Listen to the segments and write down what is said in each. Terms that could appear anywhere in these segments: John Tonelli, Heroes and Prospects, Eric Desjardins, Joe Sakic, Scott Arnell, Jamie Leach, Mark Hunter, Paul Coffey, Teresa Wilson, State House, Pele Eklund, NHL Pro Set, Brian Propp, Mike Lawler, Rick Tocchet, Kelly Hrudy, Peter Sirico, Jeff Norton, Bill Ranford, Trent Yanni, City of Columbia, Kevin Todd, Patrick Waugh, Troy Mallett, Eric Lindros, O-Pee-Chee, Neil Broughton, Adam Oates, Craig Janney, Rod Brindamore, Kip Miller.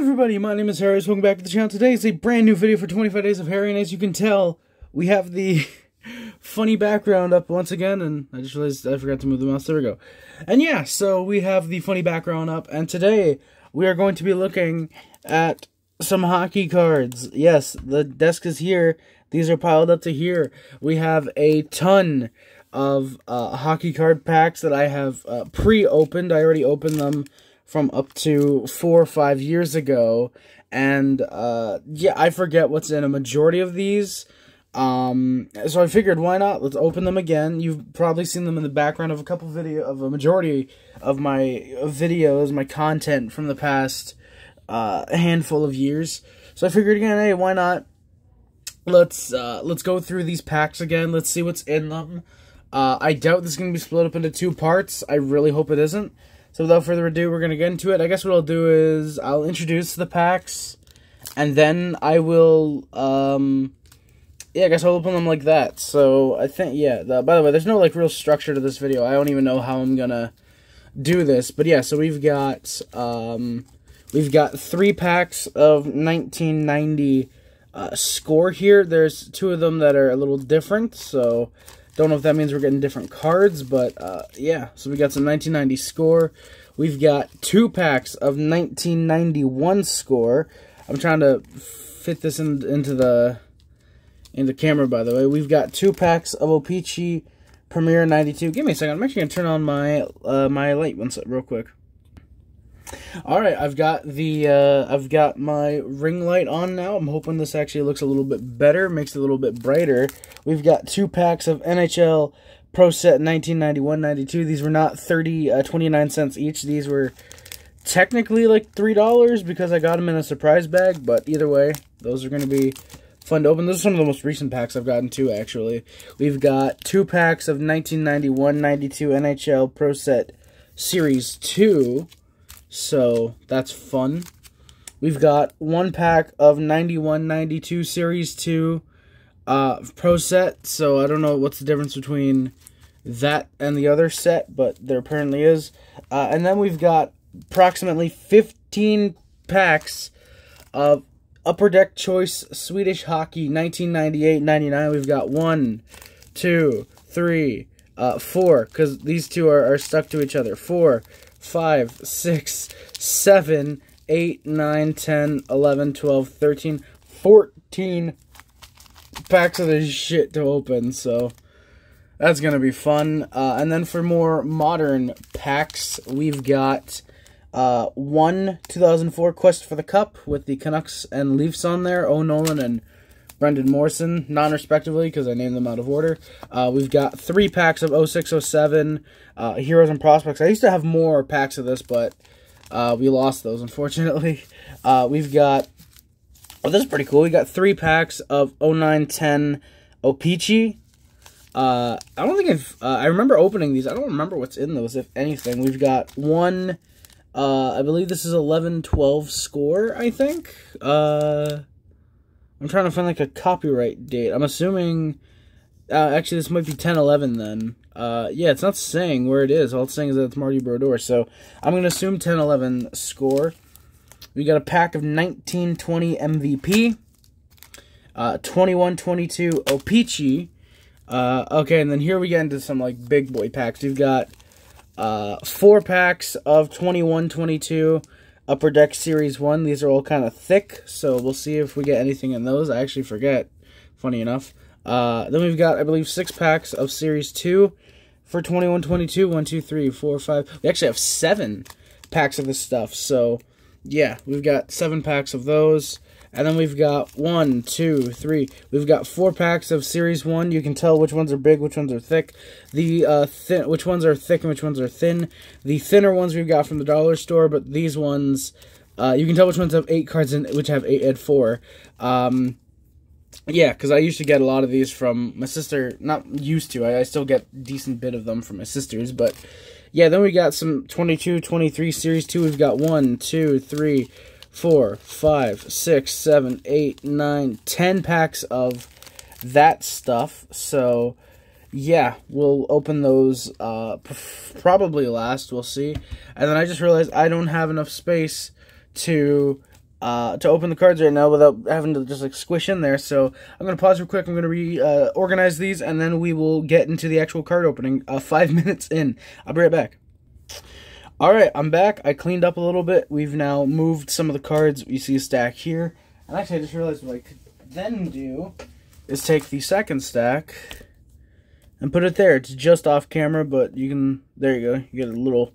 everybody, my name is Harry, welcome back to the channel. Today is a brand new video for 25 Days of Harry, and as you can tell, we have the funny background up once again, and I just realized I forgot to move the mouse, there we go. And yeah, so we have the funny background up, and today we are going to be looking at some hockey cards. Yes, the desk is here, these are piled up to here. We have a ton of hockey card packs that I have pre-opened. I already opened them from up to 4 or 5 years ago, and yeah, I forget what's in a majority of these, so I figured, why not, let's open them again. You've probably seen them in the background of a couple video of a majority of my videos, my content from the past handful of years, so I figured again, hey, why not, let's go through these packs again, let's see what's in them. I doubt this is going to be split up into 2 parts, I really hope it isn't. So without further ado, we're going to get into it. I guess what I'll do is I'll introduce the packs, and then I will, yeah, I guess I'll open them like that. So I think, yeah, by the way, there's no, like, real structure to this video. I don't even know how I'm going to do this. But yeah, so we've got 3 packs of 1990 score here. There's 2 of them that are a little different, so don't know if that means we're getting different cards, but yeah. So we got some 1990 score. We've got 2 packs of 1991 score. I'm trying to fit this into the camera, by the way. We've got 2 packs of O-Pee-Chee Premier 92. Give me a second. I'm actually gonna turn on my my light one sec, real quick. All right, I've got the I've got my ring light on now. I'm hoping this actually looks a little bit better, makes it a little bit brighter. We've got 2 packs of NHL Pro Set 1991-92. These were not 29 cents each. These were technically like $3 because I got them in a surprise bag, but either way, those are going to be fun to open. Those are some of the most recent packs I've gotten to, actually. We've got 2 packs of 1991-92 NHL Pro Set Series 2. So that's fun. We've got 1 pack of 91-92 Series 2 Pro Set. So I don't know what's the difference between that and the other set, but there apparently is. And then we've got approximately 15 packs of Upper Deck Choice Swedish Hockey 1998-99. We've got 1, 2, 3, 4, because these 2 are stuck to each other. 4, 5, 6, 7, 8, 9, 10, 11, 12, 13, 14 packs of this shit to open, so that's gonna be fun. And then for more modern packs, we've got 1 2004 Quest for the Cup with the Canucks and Leafs on there, O'Nolan and Brendan Morrison, non-respectively, because I named them out of order. We've got 3 packs of 06-07 Heroes and Prospects. I used to have more packs of this, but we lost those, unfortunately. We've got, oh, this is pretty cool. We got 3 packs of 09-10 O-Pee-Chee. I don't think I've, I remember opening these. I don't remember what's in those, if anything. We've got 1, I believe this is 11-12 score, I think. I'm trying to find, like, a copyright date. I'm assuming, actually, this might be 10-11, then. Yeah, it's not saying where it is. All it's saying is that it's Marty Brodeur, so I'm going to assume 10-11 score. We got a pack of 19-20 MVP, 21-22 O-Pee-Chee. Okay, and then here we get into some, like, big boy packs. We've got 4 packs of 21-22 Upper Deck Series 1. These are all kind of thick, so we'll see if we get anything in those. I actually forget, funny enough. Then we've got, I believe, 6 packs of Series 2 for 21-22. 1, 2, 3, 4, 5. We actually have 7 packs of this stuff, so yeah, we've got 7 packs of those. And then we've got 1, 2, 3. We've got 4 packs of Series 1. You can tell which ones are big, which ones are thick. The which ones are thick and which ones are thin. The thinner ones we've got from the dollar store, but these ones, you can tell which ones have 8 cards and which have 8 and 4. Yeah, because I used to get a lot of these from my sister. Not used to. I still get a decent bit of them from my sisters, but yeah. Then we got some 22-23 Series 2. We've got 1, 2, 3... 4, 5, 6, 7, 8, 9, 10 packs of that stuff. So, yeah, we'll open those probably last. We'll see. And then I just realized I don't have enough space to to open the cards right now without having to just like squish in there. So I'm going to pause real quick. I'm going to organize these, and then we will get into the actual card opening 5 minutes in. I'll be right back. All right, I'm back. I cleaned up a little bit. We've now moved some of the cards. You see a stack here. And actually, I just realized what I could then do is take the second stack and put it there. It's just off camera, but you can, there you go. You get a little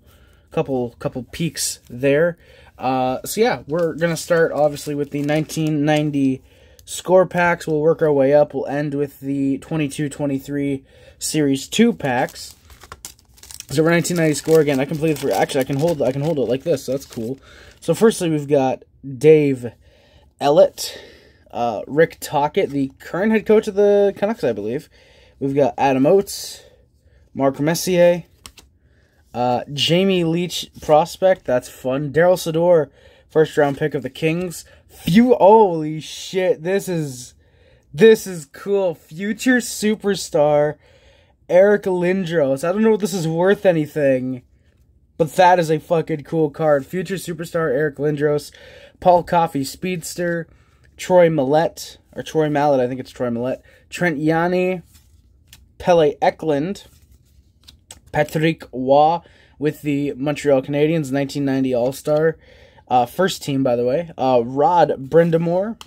couple peaks there. So yeah, we're going to start obviously with the 1990 score packs. We'll work our way up. We'll end with the 22-23 Series 2 packs. So we're 1990 score again. I completely forgot. Actually, I can hold it like this. So that's cool. So firstly, we've got Dave Ellett, Rick Tocchet, the current head coach of the Canucks, I believe. We've got Adam Oates, Mark Messier, Jamie Leach, prospect. That's fun. Daryl Sedor, first-round pick of the Kings. Holy shit! This is cool. Future superstar Eric Lindros. I don't know if this is worth anything, but that is a fucking cool card. Future superstar Eric Lindros, Paul Coffey, speedster, Troy Mallett. I think it's Troy Mallett. Trent Yanni, Pele Eklund, Patrick Waugh with the Montreal Canadiens, 1990 All-Star. First team, by the way. Rod Brindamore,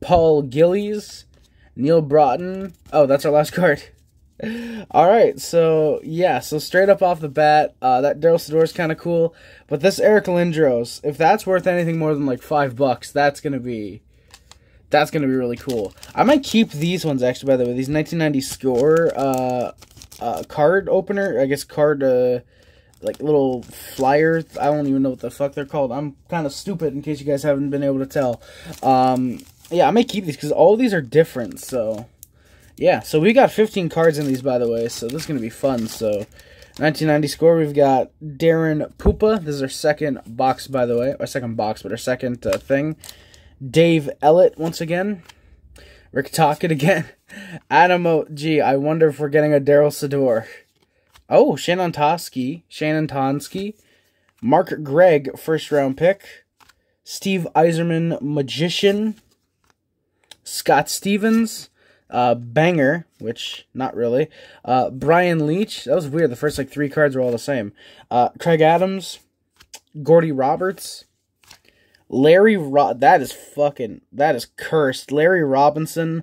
Paul Gillies, Neil Broughton. Oh, that's our last card. All right, so, yeah, so straight up off the bat, that Daryl Sedor is kind of cool. But this Eric Lindros, if that's worth anything more than, like, $5, that's going to be really cool. I might keep these ones, actually, by the way. These 1990 score, card opener, I guess card, like little flyers. I don't even know what the fuck they're called. I'm kind of stupid in case you guys haven't been able to tell. Yeah, I may keep these because all these are different. So, yeah. So we got 15 cards in these, by the way. So this is gonna be fun. So, 1990 score. We've got Darren Pupa. This is our second box, by the way. Our second box, but our second thing. Dave Ellett once again. Rick Tocchet again. Adam Oates. Gee, I wonder if we're getting a Daryl Sedor. Oh, Shannon Tosky. Mark Gregg, first-round pick. Steve Iserman, magician. Scott Stevens, banger, which, not really. Brian Leach. That was weird. The first, like, three cards were all the same. Craig Adams. Gordy Roberts. That is cursed. Larry Robinson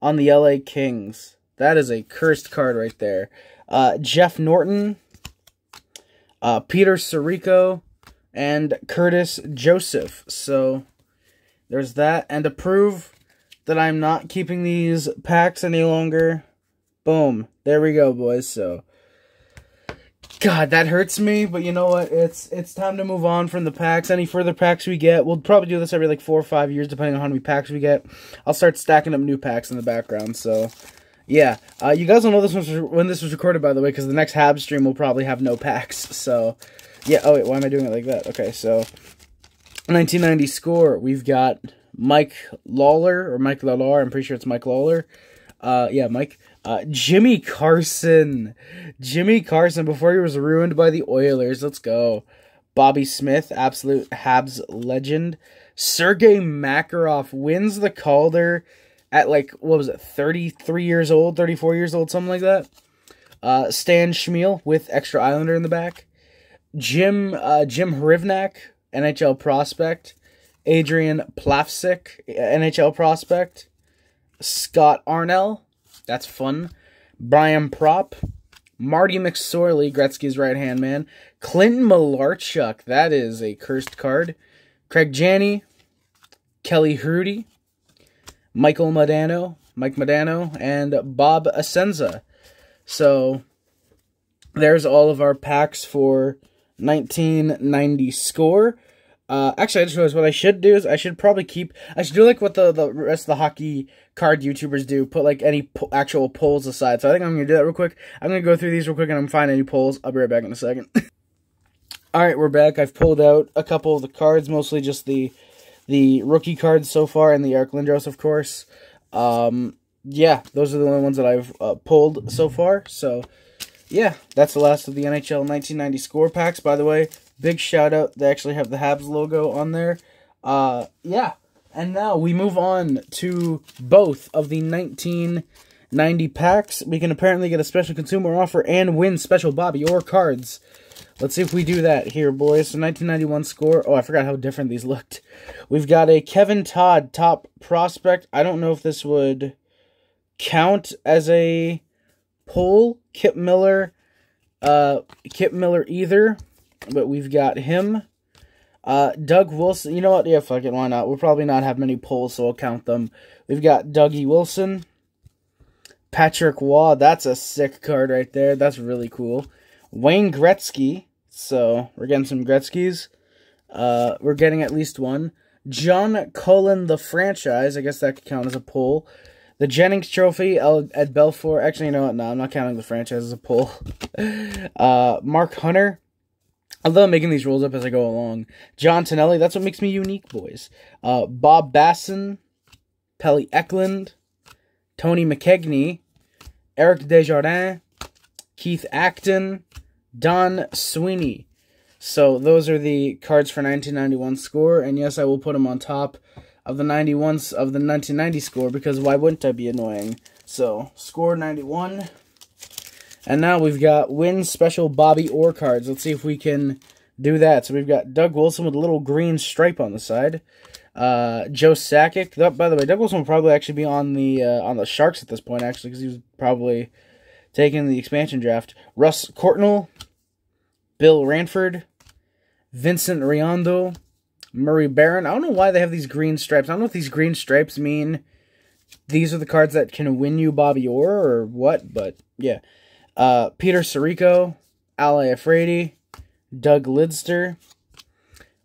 on the LA Kings. That is a cursed card right there. Jeff Norton, Peter Sirico, and Curtis Joseph. So there's that. And to prove that I'm not keeping these packs any longer, boom. There we go, boys. So God, that hurts me, but you know what? It's time to move on from the packs. Any further packs we get, we'll probably do this every, like, 4 or 5 years, depending on how many packs we get. I'll start stacking up new packs in the background, so, yeah. You guys will know this was when this was recorded, by the way, because the next Hab stream will probably have no packs, so, yeah. Oh, wait, why am I doing it like that? Okay, so, 1990 score, we've got Mike Lawler, I'm pretty sure it's Mike Lawler. Yeah, Mike. Jimmy Carson, before he was ruined by the Oilers. Let's go. Bobby Smith, absolute Habs legend. Sergei Makarov wins the Calder at, like, what was it, 33 years old, 34 years old, something like that. Stan Schmiel with extra Islander in the back. Jim Hrivnak, NHL prospect. Adrian Plavsic, NHL prospect. Scott Arnell. That's fun. Brian Propp. Marty McSorley, Gretzky's right-hand man. Clinton Malarchuk. That is a cursed card. Craig Janney. Kelly Hrudy. Mike Modano. And Bob Asenza. So, there's all of our packs for 1990 score. Actually, I just realized what I should do is I should probably keep... I should do, like, what the rest of the hockey card YouTubers do. Put, like, any actual polls aside. So I think I'm going to do that real quick. I'm going to go through these real quick and I'm going to find any polls. I'll be right back in a second. Alright, we're back. I've pulled out a couple of the cards. Mostly just the rookie cards so far and the Eric Lindros, of course. Yeah, those are the only ones that I've pulled so far. So, yeah, that's the last of the NHL 1990 score packs, by the way. Big shout out, they actually have the Habs logo on there. Yeah, and now we move on to both of the 1990 packs. We can apparently get a special consumer offer and win special Bobby Orr cards. Let's see if we do that here, boys. So 1991 score. Oh, I forgot how different these looked. We've got a Kevin Todd top prospect. I don't know if this would count as a pull. Kip Miller either, but we've got him. Doug Wilson. You know what? Yeah, fuck it. Why not? We'll probably not have many pulls, so I'll count them. We've got Dougie Wilson. Patrick Waugh. That's a sick card right there. That's really cool. Wayne Gretzky, so we're getting some Gretzkys. We're getting at least one. John Cullen, the franchise, I guess that could count as a pull. The Jennings Trophy, Ed Belfour. Actually, you know what? No, I'm not counting the franchise as a pull. Mark Hunter. I love making these rolls up as I go along. John Tonelli, that's what makes me unique, boys. Bob Basson, Pele Eklund, Tony McKegney, Eric Desjardins, Keith Acton, Don Sweeney. So those are the cards for 1991 score, and yes, I will put them on top of the 91s of the 1990 score, because why wouldn't I be annoying? So score 91, and now we've got win special Bobby Orr cards. Let's see if we can do that. So we've got Doug Wilson with a little green stripe on the side. Joe Sakic. Oh, by the way, Doug Wilson will probably actually be on the Sharks at this point, actually, because he was probably taking the expansion draft. Russ Cortnall, Bill Ranford, Vincent Riondo, Murray Barron. I don't know why they have these green stripes. I don't know if these green stripes mean these are the cards that can win you Bobby Orr or what, but yeah. Peter Sirico, Al Afraidy, Doug Lidster.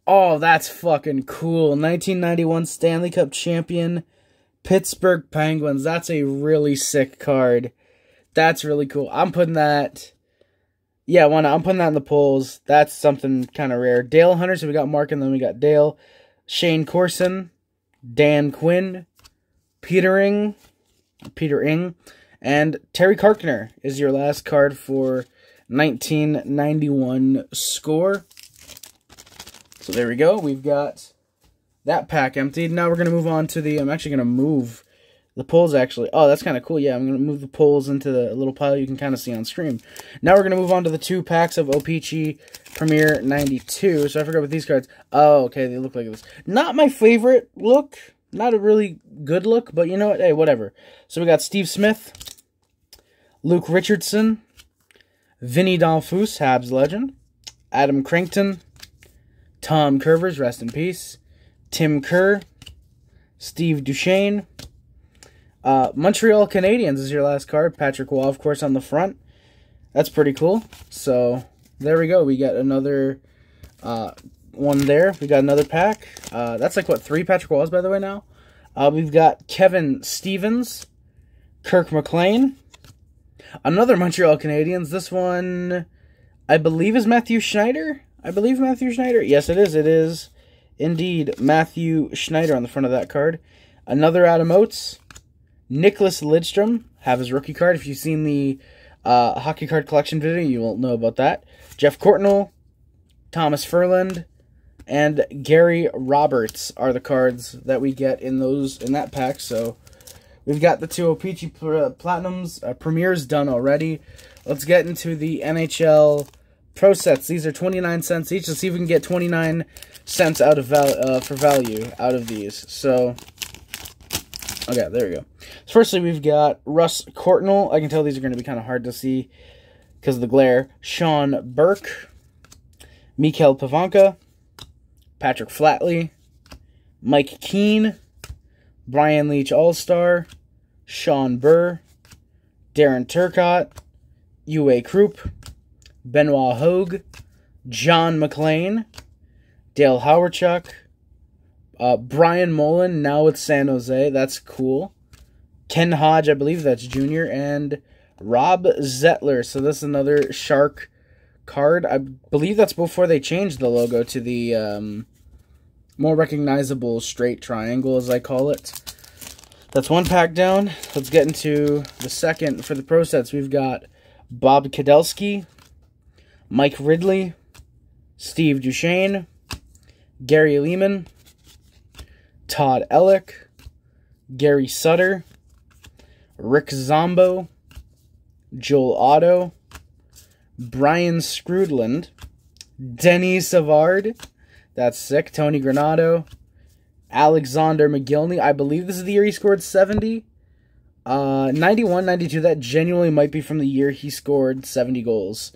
Oh, that's fucking cool. 1991 Stanley Cup champion, Pittsburgh Penguins. That's a really sick card. That's really cool. I'm putting that... Yeah, why not? I'm putting that in the polls. That's something kind of rare. Dale Hunter, so we got Mark and then we got Dale. Shane Corson. Dan Quinn. Peter Ng. And Terry Karkner is your last card for 1991 score. So there we go. We've got that pack emptied. Now we're going to move on to the... I'm actually going to move... The polls, actually. Oh, that's kind of cool. Yeah, I'm going to move the polls into the little pile you can kind of see on screen. Now we're going to move on to the two packs of O-Pee-Chee Premier 92. So I forgot about these cards. Oh, okay, they look like this. Not my favorite look. Not a really good look, but you know what? Hey, whatever. So we got Steve Smith, Luke Richardson, Vinny Donfus, Habs legend, Adam Crinkton, Tom Curvers, rest in peace, Tim Kerr, Steve Duchesne, Montreal Canadiens is your last card. Patrick Waugh, of course, on the front. That's pretty cool. So, there we go. We got another one there. We got another pack. That's like, what, 3 Patrick Waughs, by the way, now? We've got Kevin Stevens, Kirk McLean, another Montreal Canadiens. This one, I believe, is Matthew Schneider. I believe Matthew Schneider. Yes, it is. It is, indeed, Matthew Schneider on the front of that card. Another Adam Oates. Nicholas Lidstrom, have his rookie card. If you've seen the hockey card collection video, you won't know about that. Jeff Cortnell, Thomas Ferland, and Gary Roberts are the cards that we get in that pack. So we've got the two O-Pee-Chee Platinums. Premier's done already. Let's get into the NHL Pro Sets. These are 29 cents each. Let's see if we can get 29 cents out of for value out of these. So... Okay, there we go. So firstly, we've got Russ Cortnall. I can tell these are going to be kind of hard to see because of the glare. Sean Burke, Mikhail Pavanka, Patrick Flatley, Mike Keane, Brian Leach All-Star, Sean Burr, Darren Turcotte, Uwe Krupp, Benoit Hogue, John McLean, Dale Hawerchuk, Brian Mullen, now with San Jose. That's cool. Ken Hodge, I believe that's Junior. And Rob Zettler. So this is another Shark card. I believe that's before they changed the logo to the more recognizable straight triangle, as I call it. That's one pack down. Let's get into the second. For the Pro Sets, we've got Bob Kadelski, Mike Ridley, Steve Duchesne, Gary Lehman, Todd Ellick, Gary Sutter, Rick Zombo, Joel Otto, Brian Scroodland, Denny Savard, that's sick, Tony Granato, Alexander McGillney, I believe this is the year he scored 70, 91, 92, that genuinely might be from the year he scored 70 goals,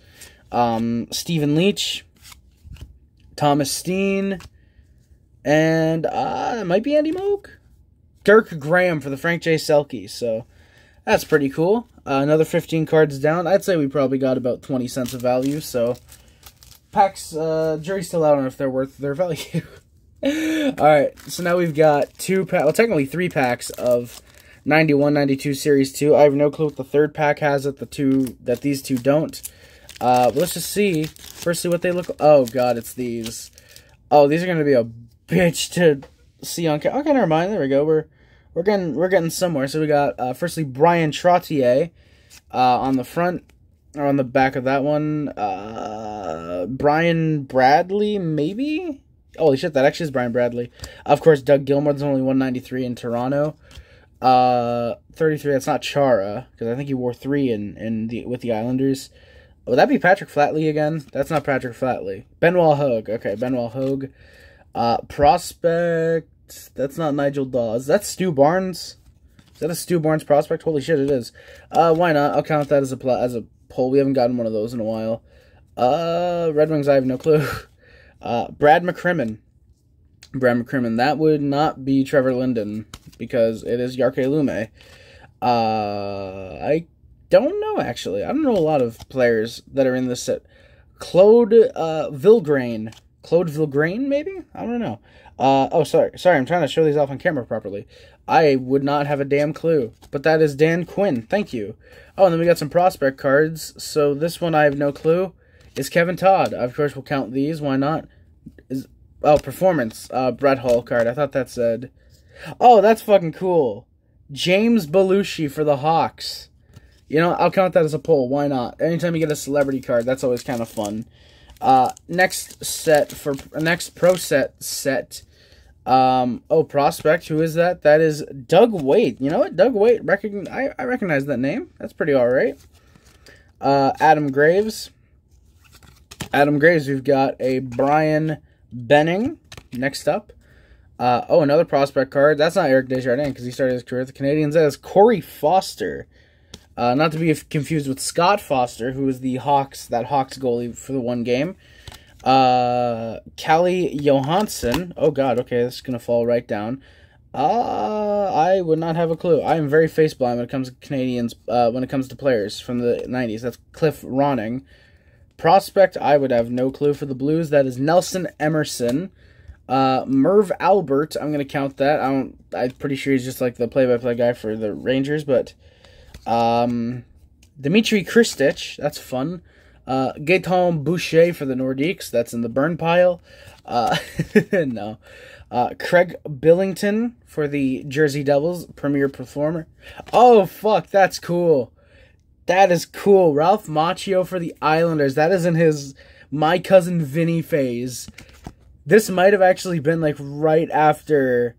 Stephen Leach, Thomas Steen, and it might be Andy Moog, Dirk Graham for the Frank J. Selke, so that's pretty cool. Another 15 cards down. I'd say we probably got about 20 cents of value, so packs, jury's still out on if they're worth their value. Alright, so now we've got two packs, well technically three packs of 91, 92 Series 2. I have no clue what the third pack has that these two don't. But let's just see, firstly what they look, oh god, it's these. Oh, these are going to be a bitch to see on camera. Okay, never mind, there we go, we're getting somewhere. So we got, firstly, Brian Trottier on the front, or on the back of that one. Brian Bradley, maybe? Holy shit, that actually is Brian Bradley. Of course, Doug Gilmour, there's only 193 in Toronto. 33, that's not Chara, because I think he wore 3 with the Islanders. Would that be Patrick Flatley again? That's not Patrick Flatley. Benoit Hogue, okay, Benoit Hogue. Prospect... That's not Nigel Dawes. That's Stu Barnes. Is that a Stu Barnes prospect? Holy shit, it is. Why not? I'll count that as a poll. We haven't gotten one of those in a while. Red Wings, I have no clue. Brad McCrimmon. Brad McCrimmon. That would not be Trevor Linden, because it is Jarque Lume. I don't know, actually. I don't know a lot of players that are in this set. Claude Vilgrain. Claude Vilgrain, maybe? I don't know. Oh, sorry, I'm trying to show these off on camera properly. I would not have a damn clue, but that is Dan Quinn, thank you. Oh, and then we got some prospect cards, so this one I have no clue is Kevin Todd. Of course, we'll count these, why not? Performance, Brett Hull card, I thought that said... Oh, that's fucking cool. James Belushi for the Hawks. You know, I'll count that as a poll, why not? Anytime you get a celebrity card, that's always kind of fun. Next set, for next pro set, oh, prospect, who is that? That is Doug Waite. You know what? Doug Waite, I recognize that name. That's pretty all right. Adam Graves, we've got a Brian Benning. Next up. Oh, another prospect card. That's not Eric Desjardins, because he started his career with the Canadiens. That is Corey Foster. Not to be confused with Scott Foster, who was the Hawks goalie for the one game. Callie Johansson. Oh, God. Okay, this is going to fall right down. I would not have a clue. I am very face blind when it comes to Canadians, when it comes to players from the 90s. That's Cliff Ronning. Prospect, I would have no clue for the Blues. That is Nelson Emerson. Merv Albert, I'm going to count that. I'm pretty sure he's just like the play-by-play guy for the Rangers, but... Dimitri Krstić, that's fun. Gaetan Boucher for the Nordiques, that's in the burn pile. No. Craig Billington for the Jersey Devils, premier performer. Oh, fuck, that's cool. That is cool. Ralph Macchio for the Islanders. That is in his My Cousin Vinny phase. This might have actually been, like, right after...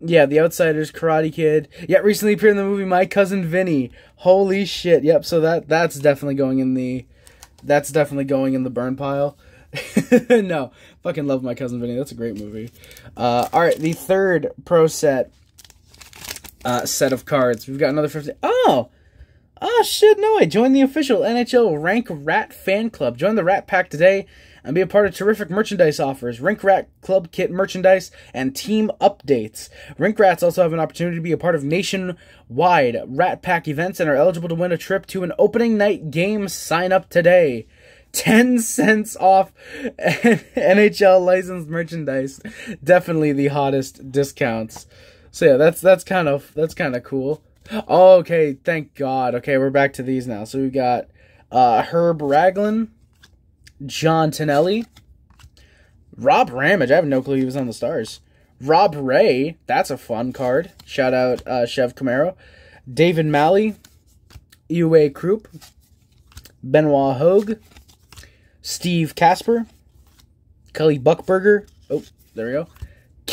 Yeah, The Outsiders, Karate Kid. Yeah, recently appeared in the movie My Cousin Vinny. Holy shit! Yep. So that's definitely going in the, burn pile. No, fucking love My Cousin Vinny. That's a great movie. All right, the third pro set, set of cards. We've got another 15. Oh shit! No, I joined the official NHL Rank Rat Fan Club. Join the Rat Pack today and be a part of terrific merchandise offers, Rink Rat Club Kit merchandise, and team updates. Rink Rats also have an opportunity to be a part of nationwide Rat Pack events and are eligible to win a trip to an opening night game. Sign up today. 10 cents off NHL licensed merchandise. Definitely the hottest discounts. So yeah, that's kind of cool. Oh, okay, thank God. Okay, we're back to these now. So we've got Herb Raglan, John Tonelli, Rob Ramage, I have no clue he was on the Stars, Rob Ray, that's a fun card, shout out Chev Camaro, David Malley, Uwe Krupp, Benoit Hogue, Steve Casper, Kelly Buckberger, oh, there we go,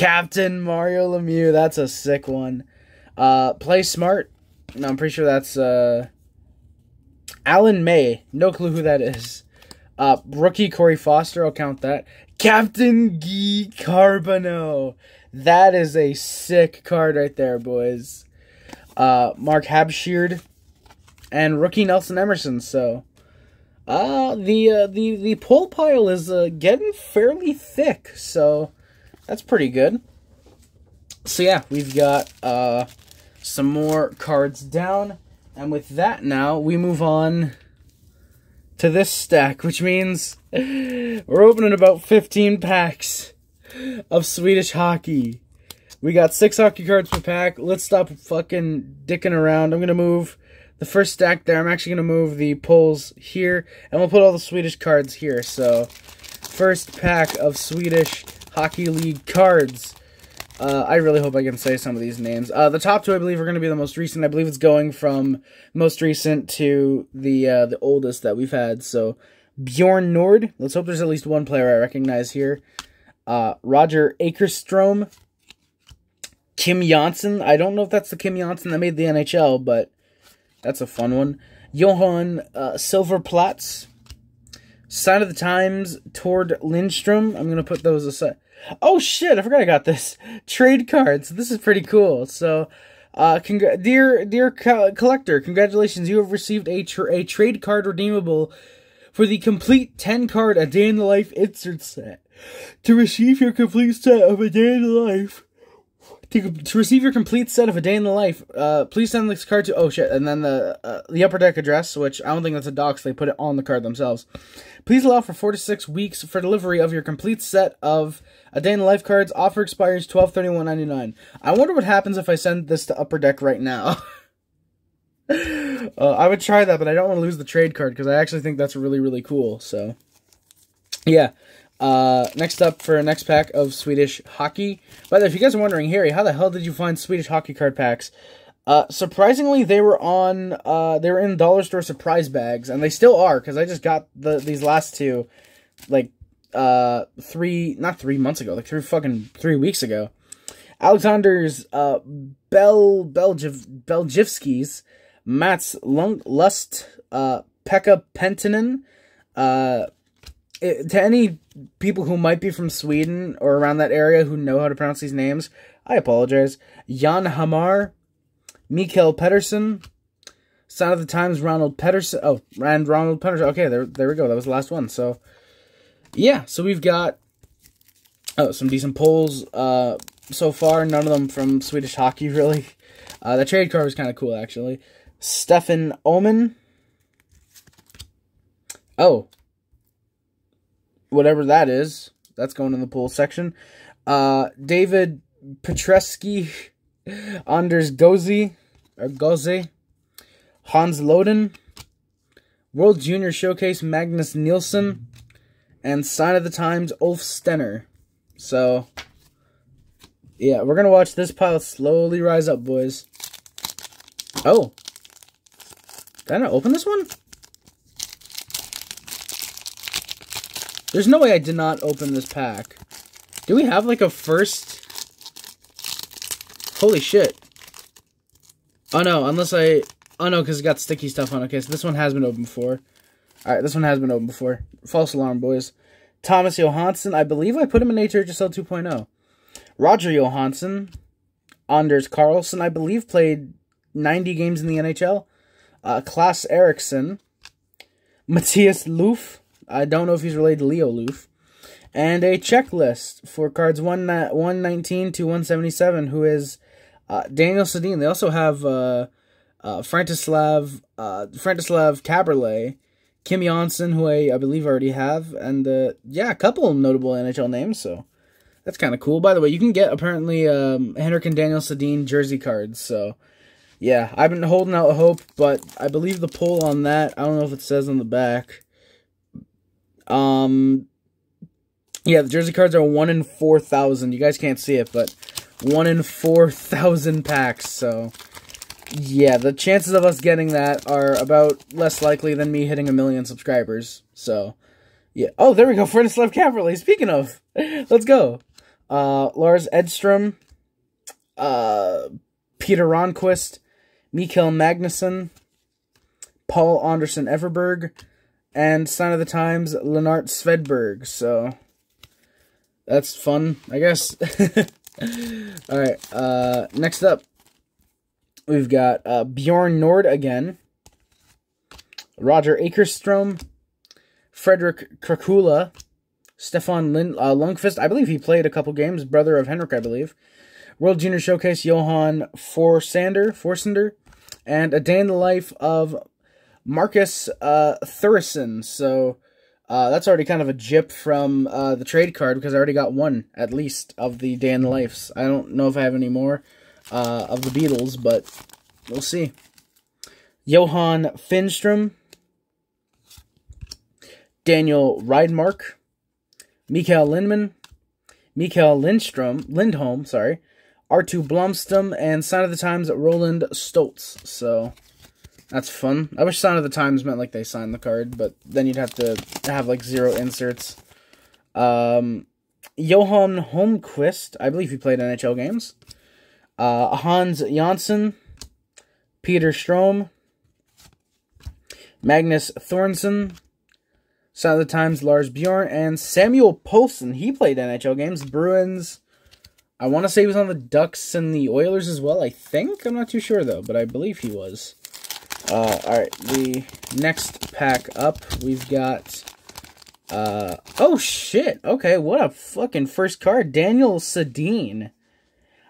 Captain Mario Lemieux. That's a sick one. Play Smart. No, I'm pretty sure that's Alan May. No clue who that is. Rookie Corey Foster. I'll count that. Captain Guy Carboneau. That is a sick card right there, boys. Mark Habshiard and rookie Nelson Emerson. So, the pull pile is getting fairly thick. So, that's pretty good. So yeah, we've got some more cards down, and with that, now we move on to this stack, which means we're opening about 15 packs of Swedish hockey. We got 6 hockey cards per pack. Let's stop fucking dicking around. I'm gonna move the first stack there. I'm actually gonna move the pulls here, and we'll put all the Swedish cards here. So, first pack of Swedish Hockey League cards. I really hope I can say some of these names. The top 2, I believe, are going to be the most recent. I believe it's going from most recent to the oldest that we've had. So, Bjorn Nord. Let's hope there's at least one player I recognize here. Roger Akerstrom. Kim Johnson. I don't know if that's the Kim Johnson that made the NHL, but that's a fun one. Johan Silverplatz. Sign of the Times, Tord Lindstrom. I'm going to put those aside. Oh, shit, I forgot I got this. Trade cards. This is pretty cool. So, dear collector, congratulations. You have received a trade card redeemable for the complete 10-card A Day in the Life insert set. To receive your complete set of A Day in the Life... To receive your complete set of A Day in the Life, please send this card to... Oh, shit. And then the Upper Deck address, which I don't think that's a dox. So they put it on the card themselves. Please allow for 4 to 6 weeks for delivery of your complete set of A Day in the Life cards. Offer expires 12/31/99. I wonder what happens if I send this to Upper Deck right now. I would try that, but I don't want to lose the trade card because I actually think that's really, really cool. So, yeah. Next up for our next pack of Swedish hockey. By the way, if you guys are wondering, Harry, how the hell did you find Swedish hockey card packs? Surprisingly, they were on, they were in dollar store surprise bags, and they still are, because I just got these last 2, like, three weeks ago. Alexander's, Beljivski's, Mats Lundqvist, Pekka Pentinen, to any people who might be from Sweden or around that area who know how to pronounce these names, I apologize. Jan Hamar, Mikael Pettersson, Sign of the Times, Ronald Pettersson. Oh, and Ronald Pettersson. Okay, there we go. That was the last one. So, yeah. So we've got some decent polls so far. None of them from Swedish hockey, really. The trade card was kind of cool, actually. Stefan Omen. Oh. Whatever that is, that's going in the pool section. David Petreski, Anders Gozi, or Goze, Hans Loden, World Junior Showcase Magnus Nielsen, and Sign of the Times Ulf Stenner. So, yeah, we're going to watch this pile slowly rise up, boys. Oh. Did I not open this one? There's no way I did not open this pack. Do we have, like, a first? Holy shit. Oh, no, unless I... Oh, no, because it's got sticky stuff on it. Okay, so this one has been opened before. All right, this one has been opened before. False alarm, boys. Thomas Johansson. I believe I put him in HHSL 2.0. Roger Johansson. Anders Carlson, I believe, played 90 games in the NHL. Klaas Eriksson. Matthias Loof. I don't know if he's related to Leo Loof. And a checklist for cards 119 to 177, who is Daniel Sedin. They also have Frantislav Kaberle, Kim Jonsson, who I believe already have, and, yeah, a couple notable NHL names, so that's kind of cool. By the way, you can get, apparently, Henrik and Daniel Sedin jersey cards, so... Yeah, I've been holding out hope, but I believe the poll on that, I don't know if it says on the back... yeah, the jersey cards are 1 in 4,000. You guys can't see it, but 1 in 4,000 packs. So, yeah, the chances of us getting that are about less likely than me hitting 1 million subscribers. So, yeah. Oh, there we go. Frantislav Kaberle. Speaking of, let's go. Lars Edström, Peter Ronquist, Mikael Magnusson, Paul Anderson Everberg, and Sign of the Times, Lennart Svedberg. So, that's fun, I guess. Alright, next up, we've got Bjorn Nord again, Roger Akerstrom, Frederick Krakula, Stefan Lundqvist, I believe he played a couple games, brother of Henrik, I believe. World Junior Showcase, Johan Forsander, and A Day in the Life of Marcus Thursson. So that's already kind of a gyp from the trade card, because I already got one, at least, of the Day in the Lifes. I don't know if I have any more of the Beatles, but we'll see. Johan Finstrom, Daniel Rydmark, Mikael Lindman, Mikael Lindholm, sorry, Artur Blomstam, and Sign of the Times, Roland Stoltz. So, that's fun. I wish Sign of the Times meant, like, they signed the card, but then you'd have to have, like, zero inserts. Johan Holmqvist, I believe he played NHL games. Hans Janssen, Peter Ström, Magnus Thornson, Sign of the Times, Lars Bjorn, and Samuel Poulsen. He played NHL games. Bruins. I want to say he was on the Ducks and the Oilers as well, I think. I'm not too sure, though, but I believe he was. Alright, the next pack up, we've got... oh, shit. Okay, what a fucking first card. Daniel Sedin.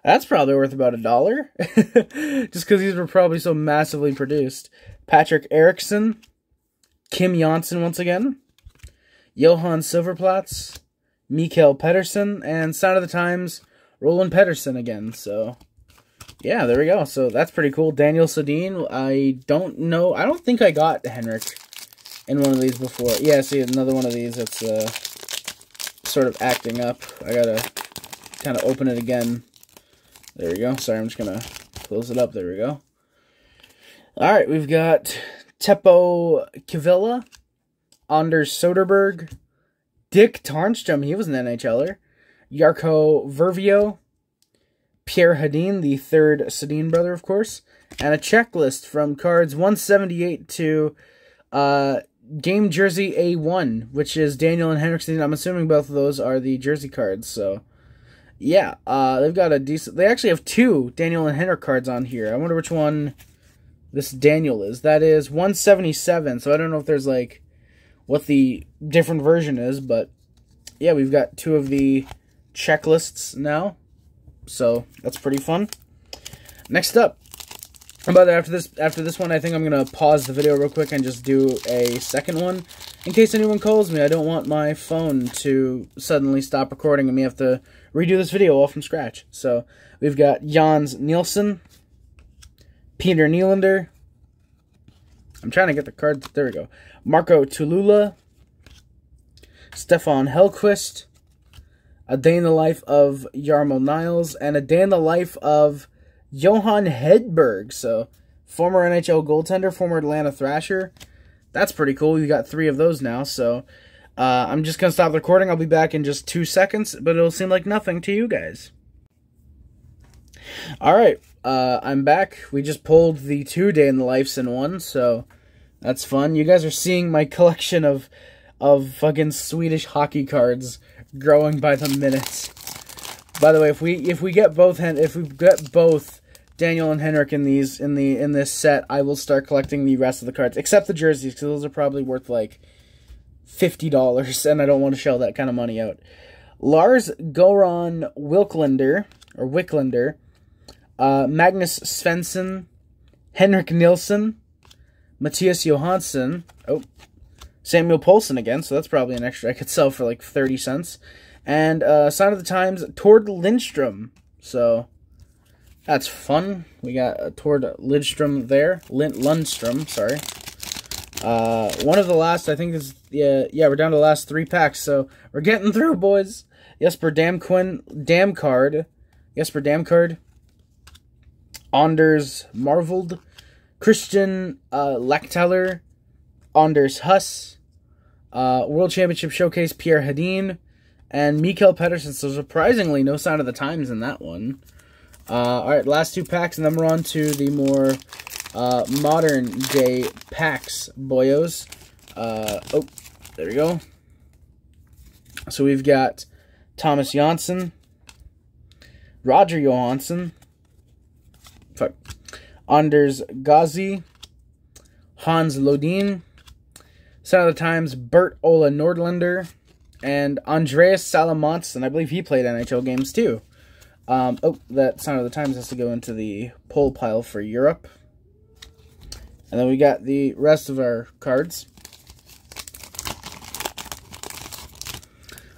That's probably worth about $1. Just because these were probably so massively produced. Patrick Erickson. Kim Janssen once again. Johan Silverplatz. Mikael Pettersson. And Sign of the Times, Roland Pettersson again. So, yeah, there we go. So, that's pretty cool. Daniel Sedin, I don't know. I don't think I got Henrik in one of these before. Yeah, see, another one of these that's sort of acting up. I gotta kind of open it again. There we go. Sorry, I'm just going to close it up. There we go. All right, we've got Teppo Kivila, Anders Soderberg, Dick Tarnstrom, he was an NHLer, Jarkko Vervio, Pierre Hedin, the third Sedin brother, of course, and a checklist from cards 178 to Game Jersey A1, which is Daniel and Henrik Sedin. I'm assuming both of those are the jersey cards, so... Yeah, they've got a decent... They actually have two Daniel and Henrik cards on here. I wonder which one this Daniel is. That is 177, so I don't know if there's, like, what the different version is, but, yeah, we've got two of the checklists now, so that's pretty fun. Next up, and by the way, after this one, I think I'm going to pause the video real quick and just do a second one. In case anyone calls me, I don't want my phone to suddenly stop recording and we have to redo this video all from scratch. So, we've got Jans Nielsen, Peter Nylander, I'm trying to get the cards, there we go, Marco Tulula, Stefan Hellquist, A Day in the Life of Jarmo Niles, and A Day in the Life of Johan Hedberg. So, former NHL goaltender, former Atlanta Thrasher. That's pretty cool. You got three of those now, so... I'm just going to stop recording. I'll be back in just 2 seconds, but it'll seem like nothing to you guys. Alright, I'm back. We just pulled the two Day in the Lifes in one, so that's fun. You guys are seeing my collection of fucking Swedish hockey cards growing by the minute. By the way, if we get both Daniel and Henrik in these in this set, I will start collecting the rest of the cards, except the jerseys, because those are probably worth like $50, and I don't want to shell that kind of money out. Lars Goran Wilklander, or Wiklander, Magnus Svensson, Henrik Nilsson, Matthias Johansson, oh, Samuel Poulsen again, so that's probably an extra I could sell for like 30 cents, and Sign of the Times, Tord Lindstrom, so that's fun. We got Tord Lindstrom there, Lundstrom, sorry. One of the last, I think is, yeah, we're down to the last three packs, so we're getting through, boys. Jesper Damcard, Jesper Damcard, Anders Marveld, Christian Lachteller, Anders Huss, World Championship Showcase Pierre Hedin, And Mikael Pedersen, so surprisingly, no sign of the times in that one. All right, last two packs, and then we're on to the more modern-day packs, boyos. Oh, there we go. So we've got Thomas Janssen, Roger Johansson, Anders Gazi, Hans Lodin, sign of the times, Bert Ola Nordlander, and Andreas Salamonts, and I believe he played NHL games too. Oh, that sign of the times has to go into the poll pile for Europe. And then we got the rest of our cards.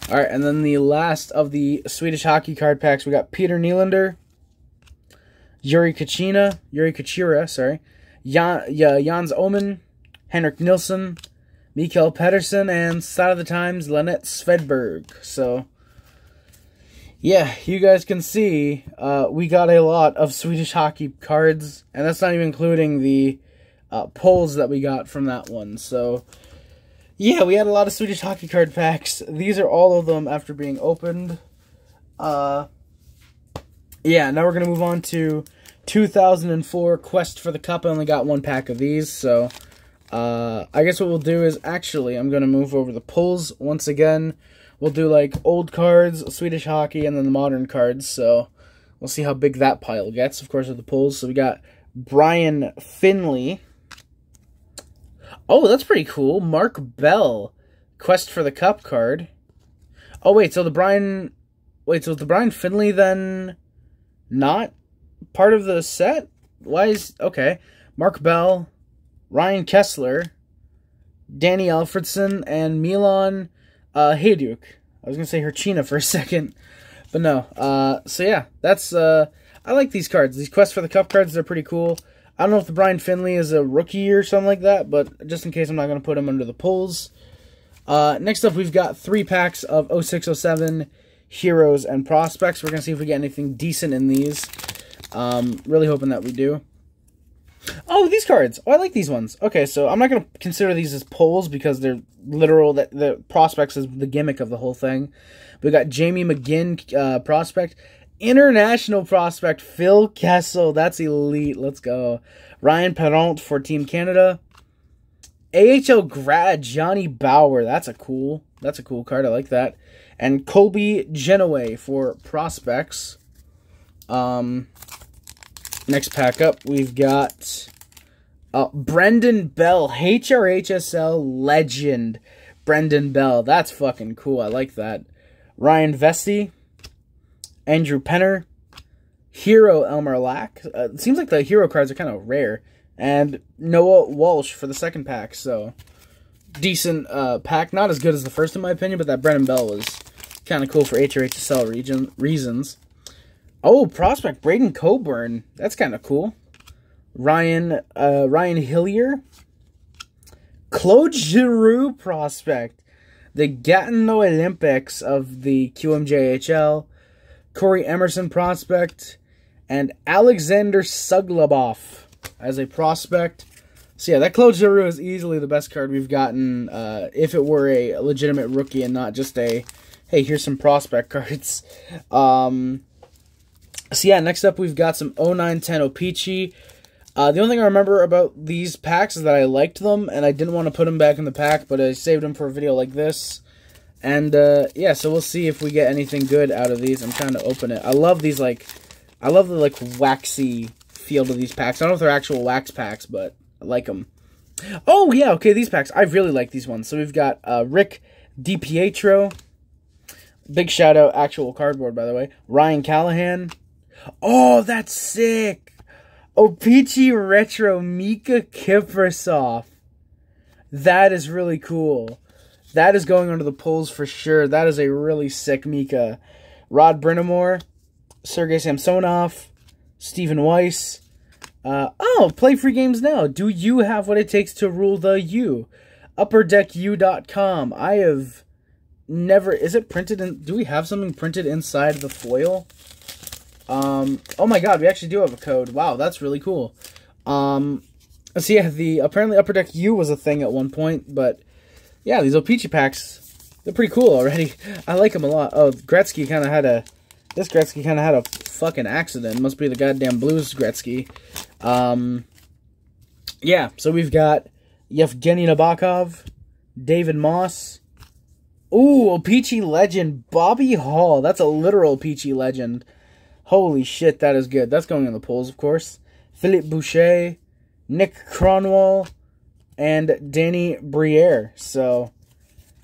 All right, and then the last of the Swedish hockey card packs, we got Peter Nylander, Yuri Kachura, Jans Omen, Henrik Nilsson, Mikael Pedersen, and sign of the times, Lynette Svedberg. So, yeah, you guys can see we got a lot of Swedish hockey cards, and that's not even including the polls that we got from that one. So, yeah, we had a lot of Swedish hockey card packs. These are all of them after being opened. Yeah, now we're going to move on to 2004 Quest for the Cup. I only got one pack of these, so... I guess what we'll do is, actually, I'm going to move over the polls once again. We'll do, like, old cards, Swedish hockey, and then the modern cards, so we'll see how big that pile gets, of course, with the polls. So we got Brian Finley. Oh, that's pretty cool. Mark Bell, Quest for the Cup card. Oh, wait, so the Brian... Wait, so is the Brian Finley then not part of the set? Why is... Okay. Mark Bell... Ryan Kessler, Danny Alfredson, and Milan Hajduk. I was going to say Herchina for a second, but no. So yeah, that's I like these cards. These Quest for the Cup cards, they're pretty cool. I don't know if the Brian Finley is a rookie or something like that, but just in case, I'm not going to put him under the polls. Next up, we've got three packs of 06-07 Heroes and Prospects. We're going to see if we get anything decent in these. Really hoping that we do. Oh, these cards. Oh, I like these ones. Okay, so I'm not going to consider these as polls because they're literal. That the prospects is the gimmick of the whole thing. We got Jamie McGinn, prospect. International prospect, Phil Kessel. That's elite. Let's go. Ryan Parent for Team Canada. AHL grad, Johnny Bauer. That's a cool card. I like that. And Colby Genoway for prospects. Next pack up, we've got Brendan Bell, HRHSL legend. Brendan Bell, that's fucking cool. I like that. Ryan Vesey, Andrew Penner, Hero Elmer Lack. It seems like the Hero cards are kind of rare. And Noah Walsh for the second pack. So, decent pack. Not as good as the first, in my opinion, but that Brendan Bell was kind of cool for HRHSL reasons. Oh, prospect Braden Coburn. That's kind of cool. Ryan Hillier. Claude Giroux prospect. The Gatineau Olympics of the QMJHL. Corey Emerson prospect. And Alexander Suglobov as a prospect. So yeah, that Claude Giroux is easily the best card we've gotten if it were a legitimate rookie and not just a, hey, here's some prospect cards. So yeah, next up we've got some 09-10 O-Pee-Chee. The only thing I remember about these packs is that I liked them, and I didn't want to put them back in the pack, but I saved them for a video like this. And, yeah, so we'll see if we get anything good out of these. I'm trying to open it. I love these, like, I love the, like, waxy feel to these packs. I don't know if they're actual wax packs, but I like them. Oh, yeah, okay, these packs. I really like these ones. So we've got Rick DiPietro. Big shout-out, actual cardboard, by the way. Ryan Callahan. Oh, that's sick. O-Pee-Chee Retro Mika Kiprasov. That is really cool. That is going under the polls for sure. That is a really sick Mika. Rod Brindamore, Sergei Samsonov, Stephen Weiss. Oh, play free games now. Do you have what it takes to rule the U? UpperDeckU.com. I have never... Is it printed in... Do we have something printed inside the foil? Oh my god, we actually do have a code. Wow, that's really cool. So yeah, apparently Upper Deck U was a thing at one point, but yeah, these O-Pee-Chee packs, They're pretty cool already. I like them a lot. Oh, Gretzky kind of had a... This Gretzky kind of had a fucking accident. Must be the goddamn Blues Gretzky. Yeah, so we've got Yevgeny Nabokov, David Moss. Ooh, O-Pee-Chee legend, Bobby Hall. That's a literal O-Pee-Chee legend. Holy shit, that is good. That's going in the polls, of course. Philippe Boucher, Nick Cronwall, and Danny Briere. So,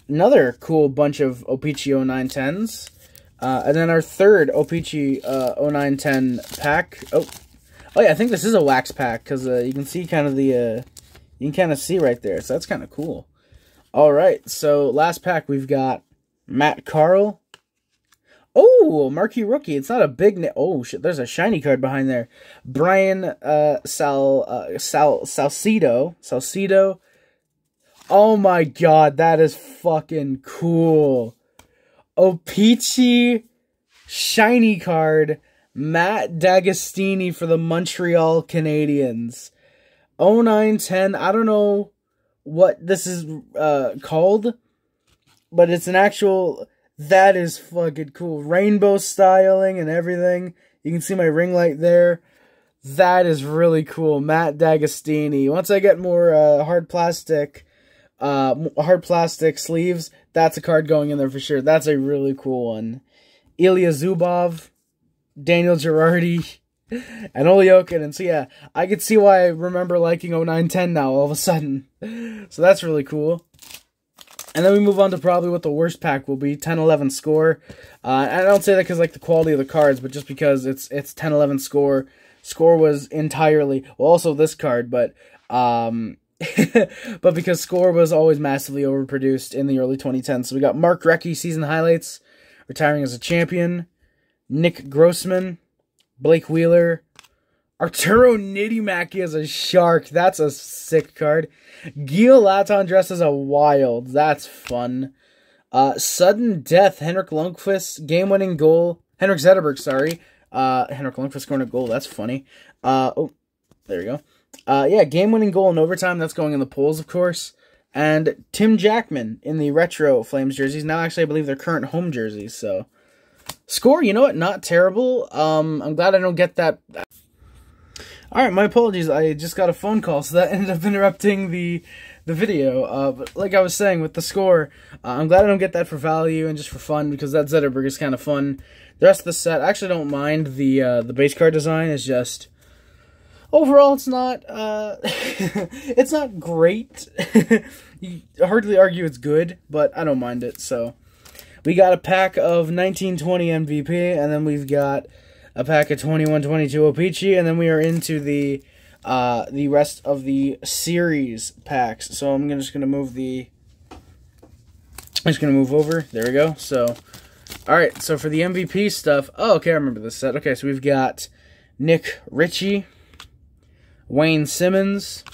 another cool bunch of O-Pee-Chee 0910s. And then our third O-Pee-Chee 0910 pack. Oh yeah, I think this is a wax pack, because you can see kind of the, you can kind of see right there, so that's kind of cool. Alright, so last pack we've got Matt Carl. Oh, marquee rookie. It's not a big name. Oh shit, there's a shiny card behind there. Brian Salcedo. Oh my god, that is fucking cool. O-Pee-Chee shiny card, Matt D'Agostini for the Montreal Canadiens. 0910, I don't know what this is called, but it's an actual... That is fucking cool. Rainbow styling and everything. You can see my ring light there. That is really cool. Matt D'Agostini. Once I get more hard plastic sleeves, that's a card going in there for sure. That's a really cool one. Ilya Zubov, Daniel Girardi, and Oliokin. And so yeah, I could see why I remember liking 0910 now all of a sudden. So that's really cool. And then we move on to probably what the worst pack will be, 10-11 score. I don't say that because like the quality of the cards, but just because it's 10-11 score. Score was entirely, well, also this card, but but because score was always massively overproduced in the early 2010s. So we got Mark Recchi, season highlights, retiring as a champion. Nick Grossman, Blake Wheeler, Arturo Nidimaki as a shark. That's a sick card. Gil Laton dressed as a wild. That's fun. Sudden death. Henrik Lundqvist, game-winning goal. Henrik Zetterberg, sorry. Henrik Lundqvist scoring a goal. That's funny. Oh, there we go. Yeah, game-winning goal in overtime. That's going in the polls, of course. And Tim Jackman in the retro Flames jerseys. Now, actually, I believe they're current home jerseys, so... Score, you know what? Not terrible. I'm glad I don't get that... Alright, my apologies, I just got a phone call, so that ended up interrupting the video. But like I was saying, with the score, I'm glad I don't get that for value and just for fun, because that Zetterberg is kind of fun. The rest of the set, I actually don't mind the base card design, it's just... Overall, it's not, it's not great. You hardly argue it's good, but I don't mind it, so... We got a pack of 1920 MVP, and then we've got... a pack of 21-22 O-Pee-Chee, and then we are into the rest of the series packs. So I'm just gonna move over. There we go. So, all right. So for the MVP stuff, oh, okay, I remember this set. Okay, so we've got Nick Ritchie, Wayne Simmons,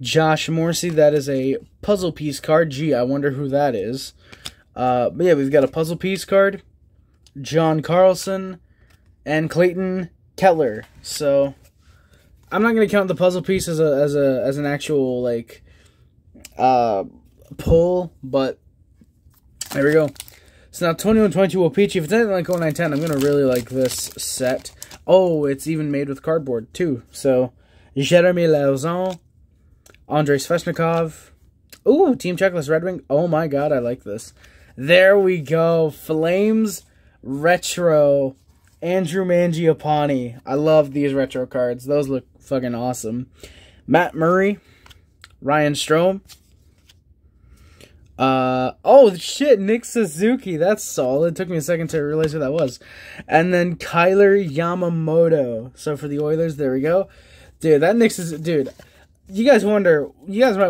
Josh Morrissey. That is a puzzle piece card. Gee, I wonder who that is. But yeah, we've got a puzzle piece card. John Carlson. And Clayton Keller. So I'm not gonna count the puzzle piece as an actual like pull, but there we go. So now 21-22 O-Pee-Chee. If it's anything like 0910, I'm gonna really like this set. Oh, it's even made with cardboard too. So Jeremy Lauzon, Andrei Sveshnikov. Ooh, Team Checklist Red Wing. Oh my god, I like this. There we go. Flames retro. Andrew Mangiapane. I love these retro cards. Those look fucking awesome. Matt Murray. Ryan Strome. Oh, shit. Nick Suzuki. That's solid. It took me a second to realize who that was. And then Kyler Yamamoto. So for the Oilers, there we go. Dude, that Nick Suzuki. Dude, you guys might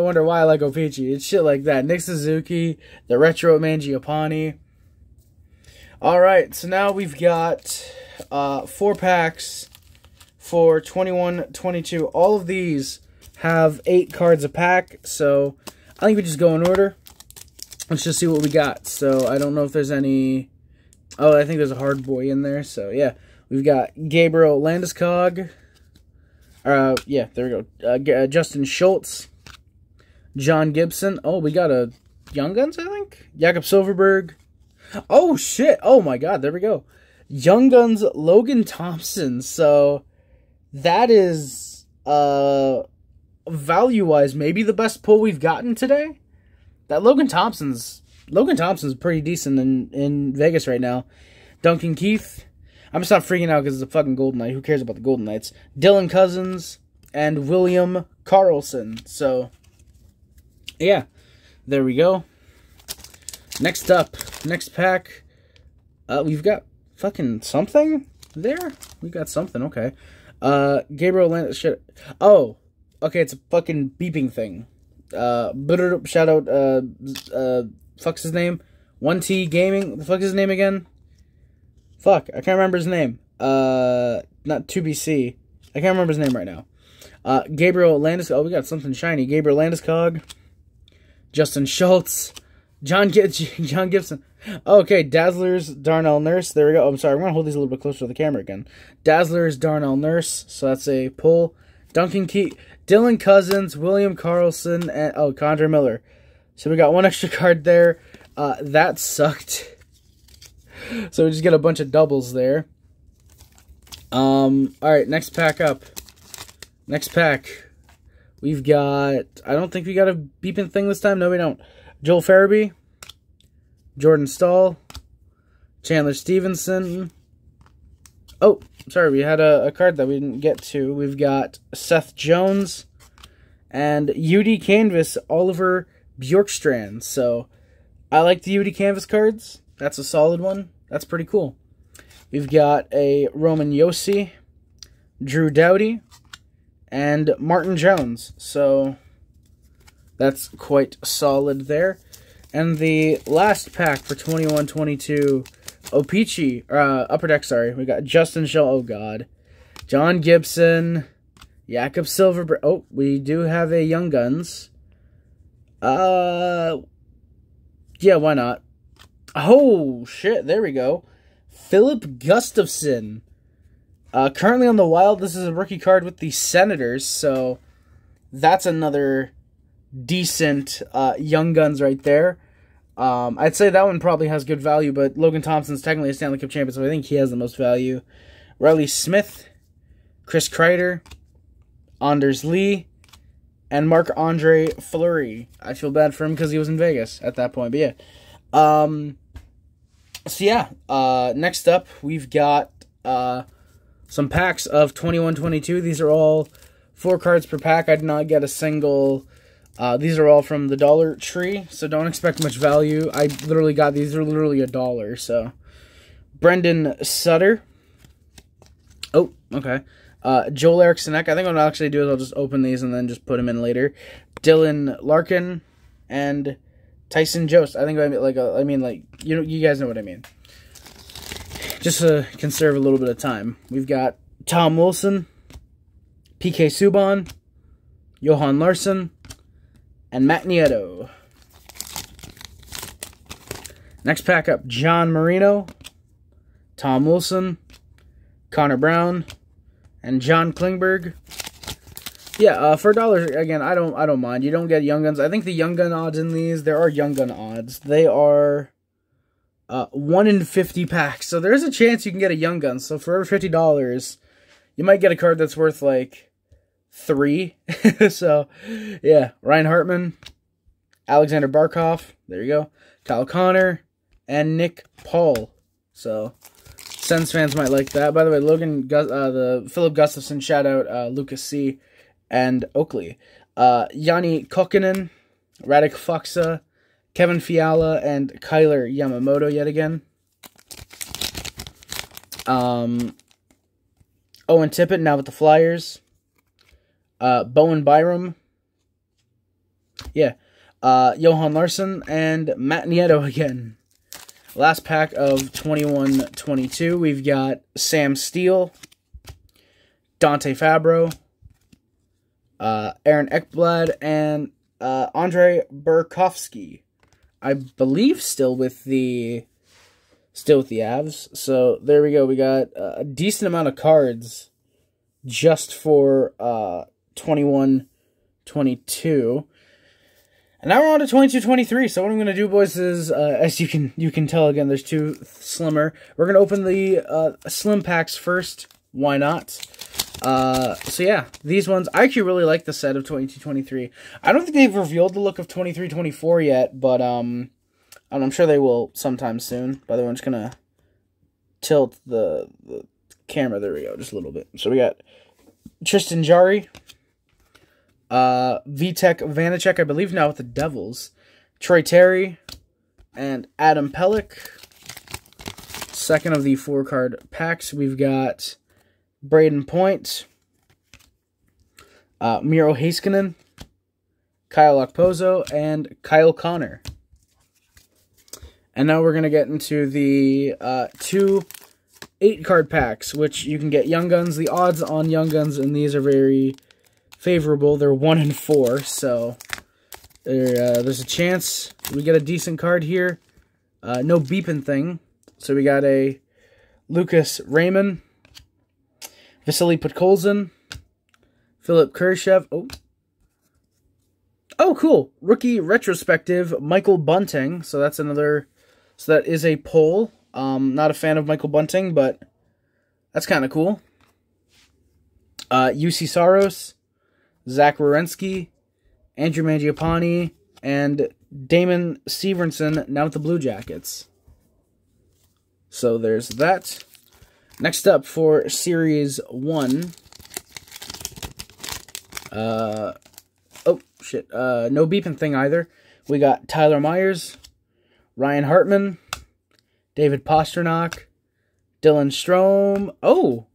wonder why I like O-Pee-Chee. It's shit like that. Nick Suzuki. The retro Mangiapane. Alright, so now we've got 4 packs for 21-22. All of these have 8 cards a pack, so I think we just go in order. Let's just see what we got. So I don't know if there's any... Oh, I think there's a hard boy in there, so yeah. We've got Gabriel Landeskog. Yeah, there we go. Justin Schultz. John Gibson. Oh, we got a Young Guns, I think? Jakob Silverberg. Oh, shit. Oh, my God. There we go. Young Guns, Logan Thompson. So that is, value-wise, maybe the best pull we've gotten today. That Logan Thompson's pretty decent in Vegas right now. Duncan Keith. I'm just not freaking out because it's a fucking Golden Knight. Who cares about the Golden Knights? Dylan Cousins and William Karlsson. So, yeah. There we go. Next up. Next pack. We've got fucking something there? We got something. Okay. Gabriel Landis. Shit. Oh. Okay, it's a fucking beeping thing. Shout out, fuck's his name? 1T Gaming. The fuck's his name again? Fuck, I can't remember his name. Not 2BC. I can't remember his name right now. Gabriel Landis. Oh, we got something shiny. Gabriel Landeskog. Justin Schultz. John Gibson. Okay, Dazzlers, Darnell Nurse. There we go. Oh, I'm sorry, I'm gonna hold these a little bit closer to the camera again. Dazzlers, Darnell Nurse. So that's a pull. Duncan Keith, Dylan Cousins, William Karlsson, and, oh, Connor Miller. So we got one extra card there. That sucked. So we just get a bunch of doubles there. All right, next pack up. Next pack. We've got, I don't think we got a beeping thing this time. No, we don't. Joel Farabee, Jordan Staal, Chandler Stevenson. Oh, sorry, we had a card that we didn't get to. We've got Seth Jones and UD Canvas Oliver Bjorkstrand. So, I like the UD Canvas cards. That's a solid one. That's pretty cool. We've got a Roman Yossi, Drew Doughty, and Martin Jones. So, that's quite solid there. And the last pack for 21-22... O-Pee-Chee, Upper Deck, sorry. We got Justin Schell, oh god. John Gibson, Jakob Silverberg. Oh, we do have a Young Guns. Yeah, why not? Oh, shit, there we go. Philip Gustafson. Currently on the Wild, this is a rookie card with the Senators, so that's another decent Young Guns right there. I'd say that one probably has good value, but Logan Thompson's technically a Stanley Cup champion, so I think he has the most value. Riley Smith, Chris Kreider, Anders Lee, and Marc-Andre Fleury. I feel bad for him because he was in Vegas at that point, but yeah. So yeah, next up we've got some packs of 21-22. These are all 4 cards per pack. I did not get a single... these are all from the Dollar Tree, so don't expect much value. I literally got these. They're literally $1, so. Brendan Sutter. Oh, okay. Joel Eriksson-Ek. I think what I'll actually do is I'll just open these and then just put them in later. Dylan Larkin and Tyson Jost. I think I mean, you know, you guys know what I mean. Just to conserve a little bit of time. We've got Tom Wilson, PK Subban, Johan Larsson, and Matt Nieto. Next pack up, John Marino, Tom Wilson, Connor Brown, and John Klingberg. Yeah, for $1 again, I don't mind. You don't get Young Guns. I think the Young Gun odds in these, there are Young Gun odds. They are 1 in 50 packs. So there's a chance you can get a Young Gun. So for every $50, you might get a card that's worth like 3. So, yeah. Ryan Hartman, Alexander Barkov, there you go, Kyle Connor, and Nick Paul. So, Sens fans might like that. By the way, the Philip Gustafson, shout out Lucas C. and Oakley. Jani Kokkinen, Radek Faksa, Kevin Fiala, and Kyler Yamamoto yet again. Owen Tippett now with the Flyers. Bowen Byram, yeah, Johan Larsson, and Matt Nieto again. Last pack of 21-22, we've got Sam Steele, Dante Fabro, Aaron Ekblad, and Andre Burakovsky. I believe still with the Avs. So there we go. We got a decent amount of cards just for 21-22. And now we're on to 22-23. So what I'm going to do, boys, is, as you can tell, again, there's two slimmer. We're going to open the slim packs first. Why not? So yeah, these ones, I actually really like the set of 22-23. I don't think they've revealed the look of 23-24 yet, but I'm sure they will sometime soon. By the way, I'm just going to tilt the camera. There we go, just a little bit. So we got Tristan Jarry. Vitek Vanacek, I believe now with the Devils. Troy Terry and Adam Pellick. Second of the four-card packs. We've got Braden Point, Miro Heiskanen, Kyle Okposo, and Kyle Connor. And now we're going to get into the two 8-card packs, which you can get Young Guns. The odds on Young Guns, and these are very favorable. They're 1 in 4, so there's a chance we get a decent card here. No beeping thing. So we got a Lucas Raymond, Vasily Podkolzin, Philip Kurashev. Oh, cool. Rookie retrospective, Michael Bunting. So that's another. So that is a poll. Not a fan of Michael Bunting, but that's kind of cool. UC Saros, Zach Werenski, Andrew Mangiapane, and Damon Severson, now with the Blue Jackets. So there's that. Next up for Series 1. Oh, shit. No beeping thing either. We got Tyler Myers, Ryan Hartman, David Pastrnak, Dylan Strome. Oh!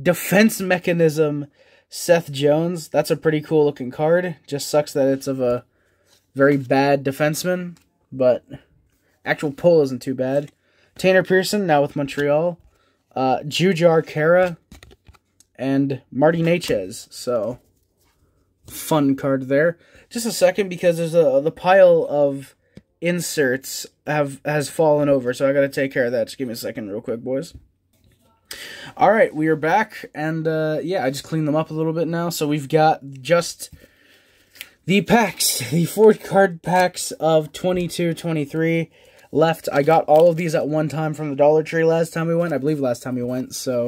Defense Mechanism, Seth Jones. That's a pretty cool looking card. Just sucks that it's of a very bad defenseman, but actual pull isn't too bad. Tanner Pearson, now with Montreal. Jujar Kara and Marty Nechez. So, fun card there. Just a second, because there's the pile of inserts has fallen over, so I gotta take care of that. Just give me a second real quick, boys. Alright, we are back, and yeah, I just cleaned them up a little bit now. So we've got just the packs, the 4-card packs of 22-23 left. I got all of these at one time from the Dollar Tree last time we went. I believe last time we went, so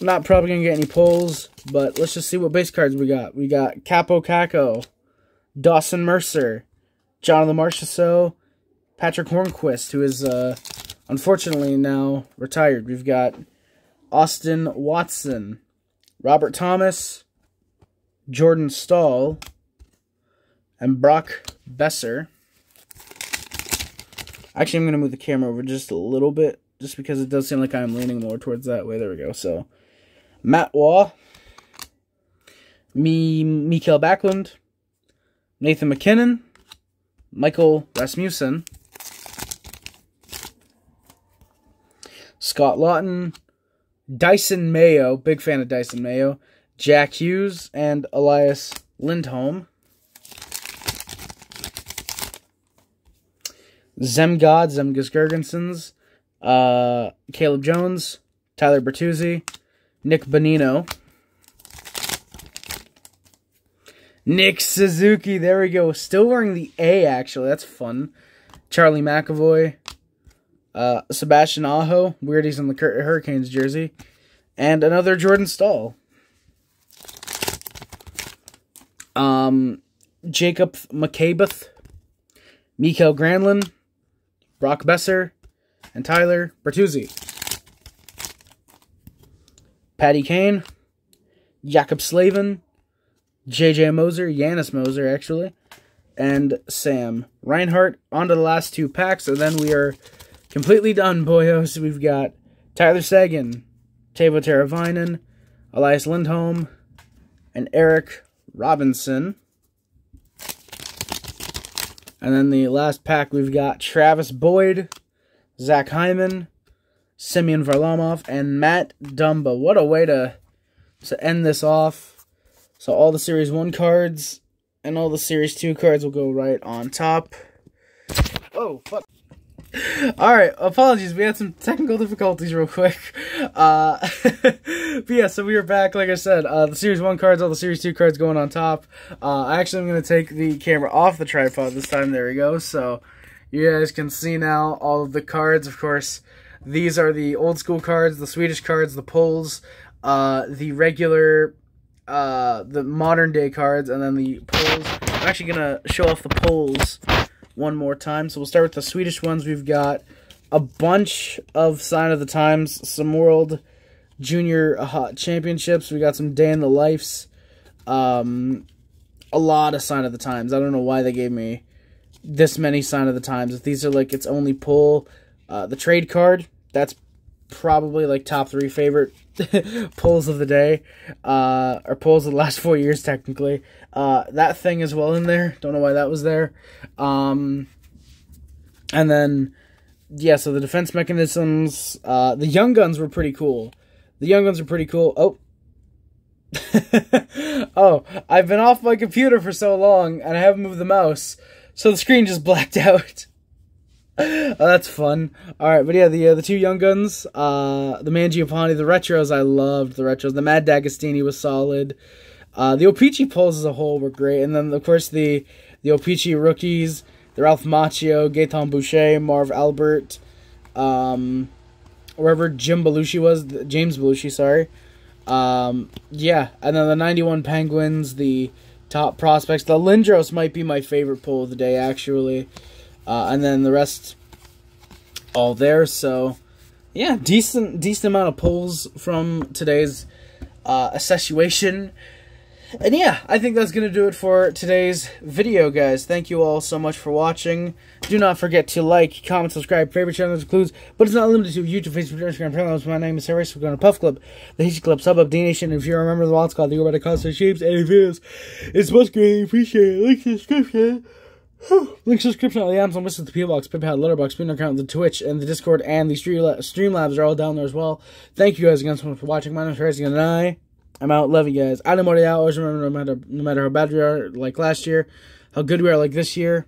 I'm not probably going to get any pulls, but let's just see what base cards we got. We got Capo Caco, Dawson Mercer, Jonathan Marchessault, Patrick Hornquist, who is unfortunately now retired. We've got Austin Watson, Robert Thomas, Jordan Staal, and Brock Besser. Actually, I'm going to move the camera over just a little bit, just because it does seem like I'm leaning more towards that way. There we go. So, Matt Waugh, Mikael Backlund, Nathan McKinnon, Michael Rasmussen, Scott Lawton, Dyson Mayo, big fan of Dyson Mayo, Jack Hughes, and Elias Lindholm. Zemgod, Zemgus Girgensons, Caleb Jones, Tyler Bertuzzi, Nick Bonino, Nick Suzuki, there we go, still wearing the A, actually, that's fun, Charlie McAvoy, Sebastian Aho, weird he's in the Hurricanes jersey, and another Jordan Staal. Jacob McCabeth, Mikael Granlund, Brock Besser, and Tyler Bertuzzi. Patty Kane, Jakob Slavin, J.J. Moser, Giannis Moser, actually, and Sam Reinhart. On to the last two packs, and then we are completely done, boyos. We've got Tyler Seguin, Teuvo Teravainen, Elias Lindholm, and Eric Robinson. And then the last pack, we've got Travis Boyd, Zach Hyman, Semyon Varlamov, and Matt Dumba. What a way to end this off. So all the Series 1 cards and all the Series 2 cards will go right on top. Oh, fuck. Alright, apologies. We had some technical difficulties real quick. But yeah, so we are back. Like I said, the Series 1 cards, all the Series 2 cards going on top. Actually, I'm going to take the camera off the tripod this time. There we go. So you guys can see now all of the cards. Of course, these are the old school cards, the Swedish cards, the Poles, the regular, the modern day cards, and then the Poles. I'm actually going to show off the Poles one more time. So we'll start with the Swedish ones. We've got a bunch of Sign of the Times, some World Junior Championships. We got some Day in the Lifes. A lot of Sign of the Times. I don't know why they gave me this many Sign of the Times. If these are like its only pull, the trade card, that's probably like top 3 favorite pulls of the day. Or pulls of the last 4 years, technically. That thing is well in there. Don't know why that was there. And then... yeah, so the defense mechanisms, the young guns were pretty cool. The young guns are pretty cool. Oh. Oh, I've been off my computer for so long, and I haven't moved the mouse, so the screen just blacked out. Oh, that's fun. All right, but yeah, the 2 young guns, the Mangiapane, the retros, I loved the retros. The Mad D'Agostini was solid. The O-Pee-Chee poles as a whole were great, and then, of course, the O-Pee-Chee rookies. The Ralph Macchio, Gaetan Boucher, Marv Albert, wherever Jim Belushi was, James Belushi, sorry. Yeah, and then the 91 Penguins, the top prospects. The Lindros might be my favorite pull of the day, actually. And then the rest all there. So, yeah, decent amount of pulls from today's situation. And yeah, I think that's going to do it for today's video, guys. Thank you all so much for watching. Do not forget to like, comment, subscribe, favorite channel includes, but it's not limited to YouTube, Facebook, Instagram, Parallels. My name is Harris. We're going to Puff Club, the Hitch Club, Sub Up, D Nation. If you remember the wallet's called, the go by the cost of shapes and videos. It's much great. Appreciate it. Link subscription. Link subscription on the Amazon list, the P.O. Box, PayPal, Letterboxd, Twitter account, the Twitch, and the Discord, and the Streamlabs are all down there as well. Thank you guys again so much for watching. My name is Harris, and I'm out. Love you guys. I know more than I always remember, no matter how bad we are like last year, how good we are like this year.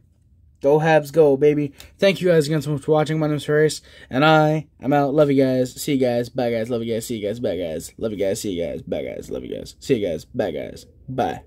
Go Habs, go, baby. Thank you guys again so much for watching. My name is Ferris, and I'm out. Love you guys. See you guys. Bye, guys. Love you guys. See you guys. Bye, guys. Love you guys. See you guys. Bye, guys. Love you guys. See you guys. Bye, guys. Bye.